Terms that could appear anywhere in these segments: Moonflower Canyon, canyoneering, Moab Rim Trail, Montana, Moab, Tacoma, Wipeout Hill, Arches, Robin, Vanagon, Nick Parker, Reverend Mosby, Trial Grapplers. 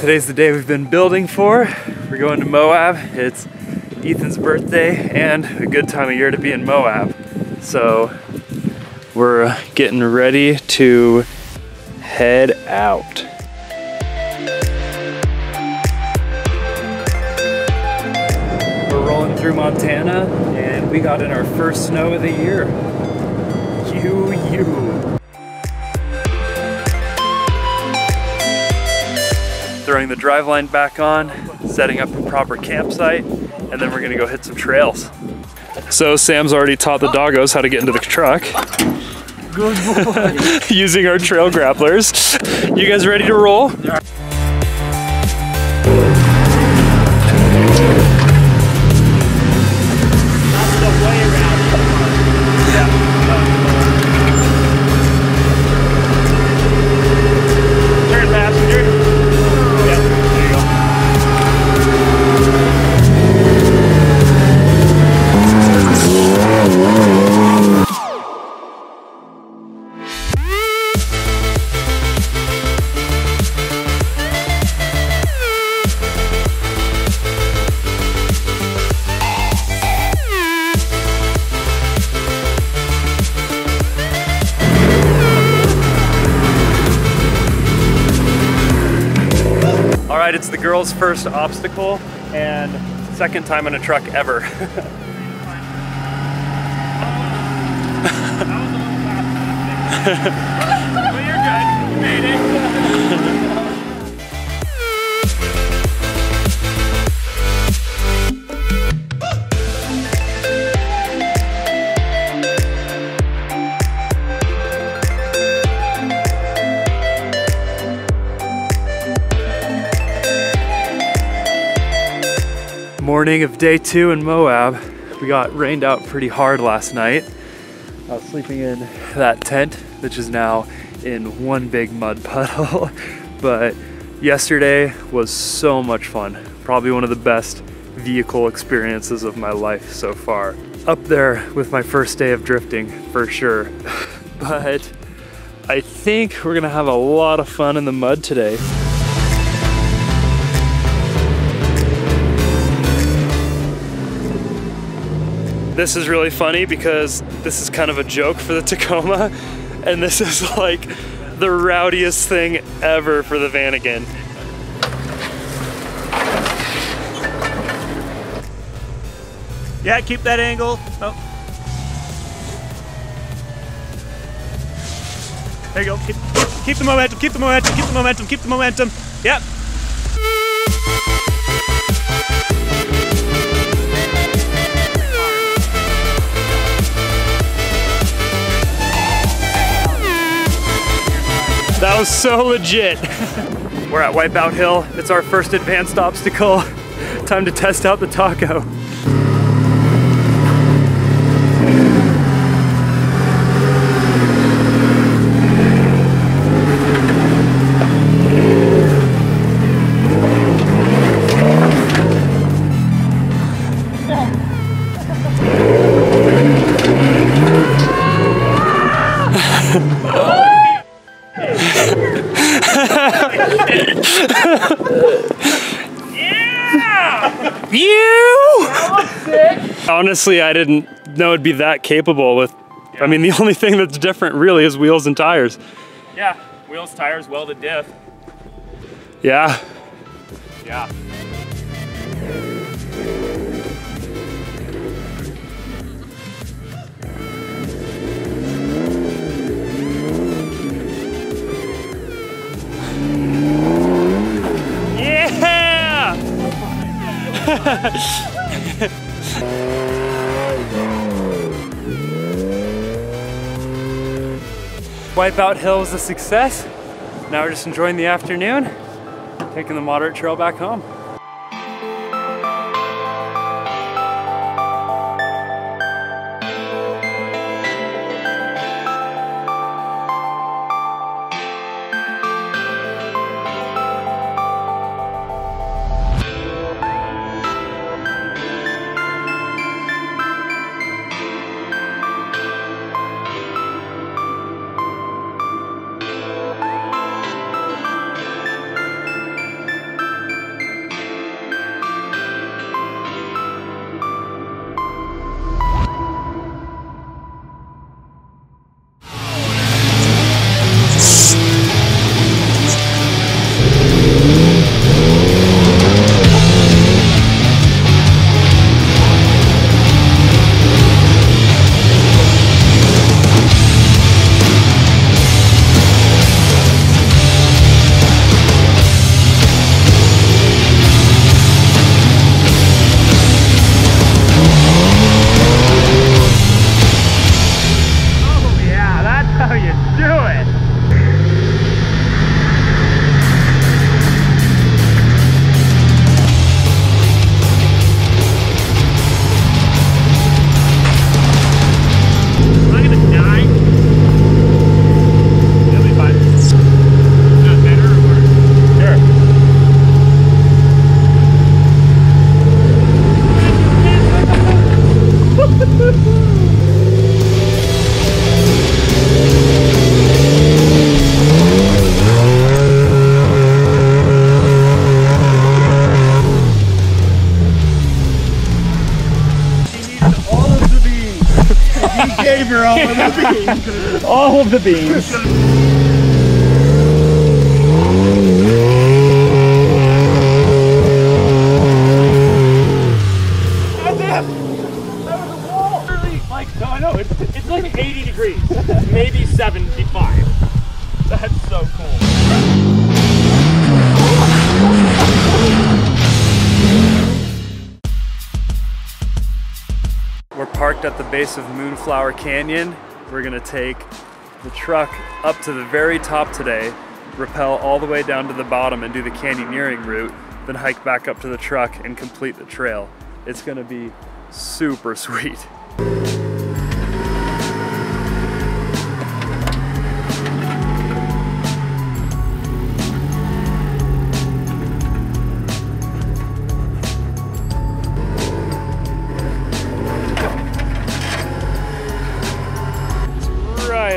Today's the day we've been building for. We're going to Moab. It's Ethan's birthday and a good time of year to be in Moab. So we're getting ready to head out. We're rolling through Montana and we got in our first snow of the year. Throwing the drive line back on, setting up a proper campsite, and then we're gonna go hit some trails. So Sam's already taught the doggos how to get into the truck. Good boy. Using our trail grapplers. You guys ready to roll? Yeah. It's the girls' first obstacle and second time in a truck ever. Well, you're good. You made it. Morning of day two in Moab. We got rained out pretty hard last night. I was sleeping in that tent, which is now in one big mud puddle. But yesterday was so much fun. Probably one of the best vehicle experiences of my life so far. Up there with my first day of drifting, for sure. But I think we're gonna have a lot of fun in the mud today. This is really funny because this is kind of a joke for the Tacoma, and this is like the rowdiest thing ever for the Vanagon. Yeah, keep that angle. Oh. There you go. Keep the momentum, keep the momentum, keep the momentum, keep the momentum. Yep. That was so legit. We're at Wipeout Hill. It's our first advanced obstacle. Time to test out the taco. Yeah! You! Honestly, I didn't know it'd be that capable with, yeah. I mean, the only thing that's different really is wheels and tires. Yeah, wheels, tires, welded diff. Yeah. Yeah. Wipeout Hill was a success. Now we're just enjoying the afternoon, taking the moderate trail back home. He gave her all of the beans. All of the beans. At the base of Moonflower Canyon. We're gonna take the truck up to the very top today, rappel all the way down to the bottom and do the canyoneering route, then hike back up to the truck and complete the trail. It's gonna be super sweet.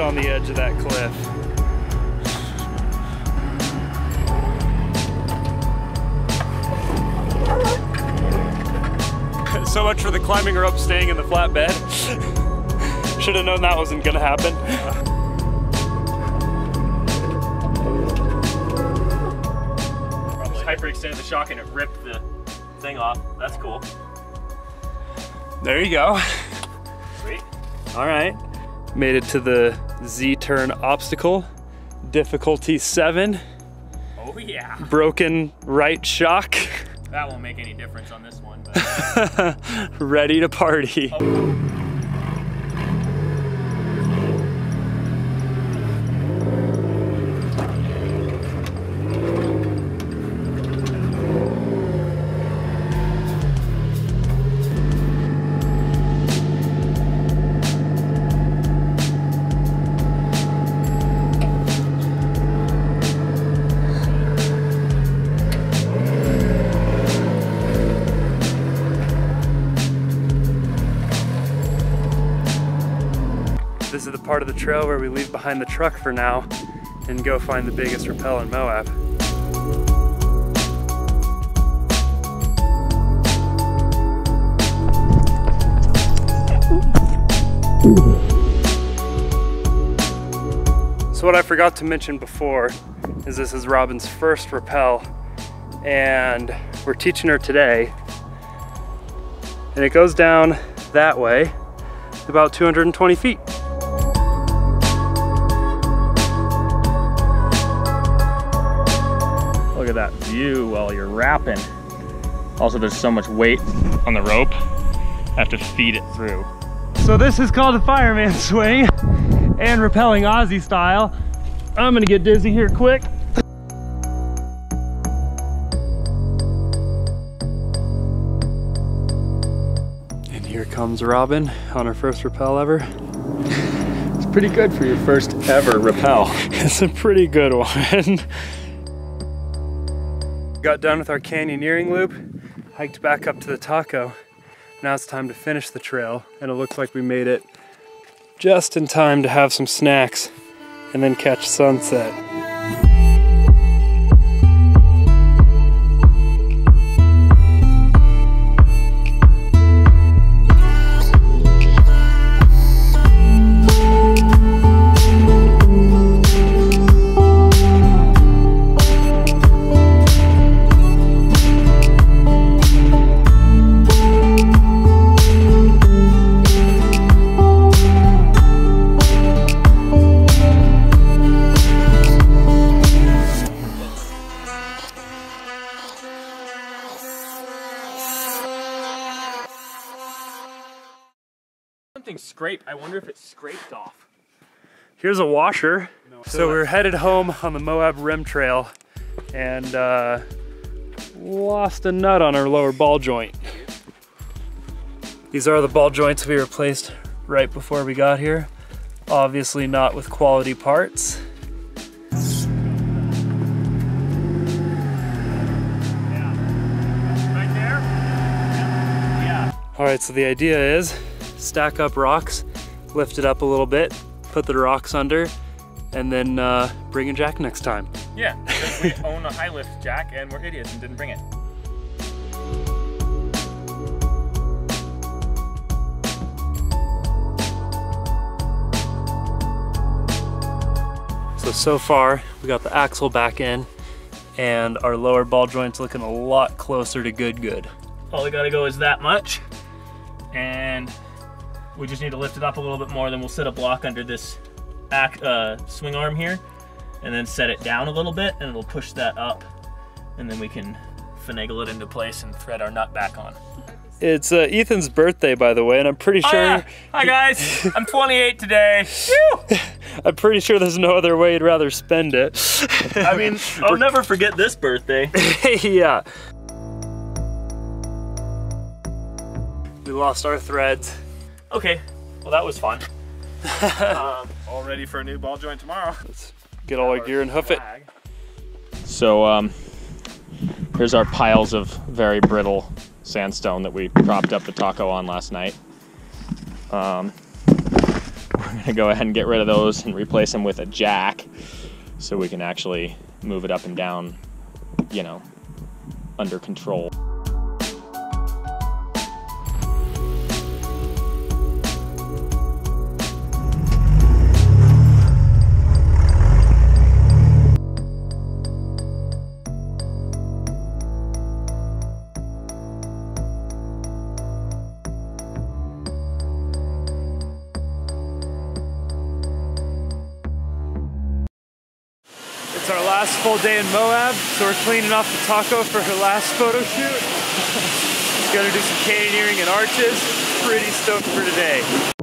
On the edge of that cliff. So much for the climbing rope staying in the flatbed. Should have known that wasn't gonna happen. Just hyperextended the shock and it ripped the thing off. That's cool. There you go. Sweet. All right. Made it to the Z-turn obstacle, difficulty 7. Oh yeah. Broken right shock. That won't make any difference on this one. But... Ready to party. Oh. This is the part of the trail where we leave behind the truck for now and go find the biggest rappel in Moab. So what I forgot to mention before is this is Robin's first rappel, and we're teaching her today. And it goes down that way, about 220 feet. Look at that view while you're wrapping. Also, there's so much weight on the rope, I have to feed it through. So this is called the fireman swing and rappelling Aussie style. I'm gonna get dizzy here quick. And here comes Robin on her first rappel ever. It's pretty good for your first ever rappel. It's a pretty good one. Got done with our canyoneering loop, hiked back up to the Taco. Now it's time to finish the trail, and it looks like we made it just in time to have some snacks and then catch sunset. Scrape. I wonder if it scraped off. Here's a washer. No. So we're headed home on the Moab Rim Trail and lost a nut on our lower ball joint. These are the ball joints we replaced right before we got here. Obviously not with quality parts. Yeah. Right there? Yeah. All right, so the idea is stack up rocks, lift it up a little bit, put the rocks under, and then bring a jack next time. Yeah, because we own a high lift jack and we're idiots and didn't bring it. so far we got the axle back in and our lower ball joint's looking a lot closer to good. All we gotta go is that much, and we just need to lift it up a little bit more. Then we'll set a block under this swing arm here and then set it down a little bit, and it'll push that up, and then we can finagle it into place and thread our nut back on. It's Ethan's birthday, by the way, and I'm pretty sure... Yeah. Hi guys, I'm 28 today. I'm pretty sure there's no other way you'd rather spend it. I mean, I'll never forget this birthday. Yeah. We lost our threads. Okay, well that was fun. All ready for a new ball joint tomorrow. Let's get all our gear and hoof it. So here's our piles of very brittle sandstone that we propped up the taco on last night. We're gonna go ahead and get rid of those and replace them with a jack so we can actually move it up and down, you know, under control. It's our last full day in Moab, so we're cleaning off the taco for her last photo shoot. She's gonna do some canyoneering and Arches. Pretty stoked for today.